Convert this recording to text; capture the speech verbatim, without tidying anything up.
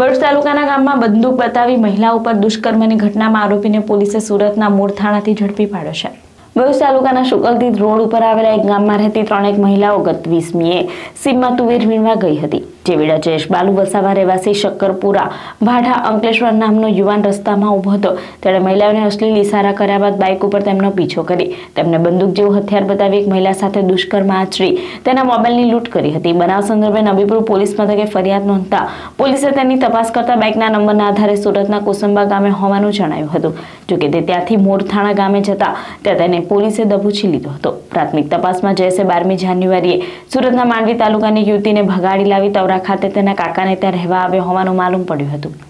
ભરૂચ તાલુકાના ગામમાં બંદૂક બતાવી મહિલા ઉપર દુષ્કર્મની ઘટનામાં આરોપીને પોલીસે સુરતના મૂળ થાણાથી ઝડપી પાડ્યો છે। ભરૂચ તાલુકાના શુકલતીર્થ રોડ ઉપર આવેલા એક ગામમાં રહેતી ત્રણેક મહિલાઓ ગત વીસમીએ સીમમાં તુવેર વીણવા ગઈ હતી। જે વેળા જયેશ બાલુ વસાવા રહેવાસી શક્કરપુરા ભાઠા અંકલેશ્વર નામનો યુવાન રસ્તામાં ઊભો હતો, તેણે મહિલાઓને અશ્લીલ ઇશારા કર્યા બાદ બાઇક ઉપર તેમનો પીછો કરી તેમને બંદૂક જેવું હથિયાર બતાવી એક મહિલા સાથે દુષ્કર્મ આચરી તેના મોબાઈલની લૂંટ કરી હતી। બનાવ સંદર્ભે નબીપુર પોલીસ મથકે ફરિયાદ નોંધતા પોલીસે તેની તપાસ કરતા બાઇકના નંબરના આધારે સુરતના કોસંબા ગામે હોવાનું જણાવ્યું હતું। જોકે તે ત્યાંથી મોરથાણા ગામે જતા ત્યાં તેને પોલીસે દબોચી લીધો હતો। પ્રાથમિક તપાસમાં જયેશે બારમી જાન્યુઆરીએ સુરતના માંડવી તાલુકાની યુવતીને ભગાડી લાવી તવરા ખાતે તેના કાકાને ત્યાં રહેવા આવ્યો હોવાનું માલુમ પડ્યું હતું।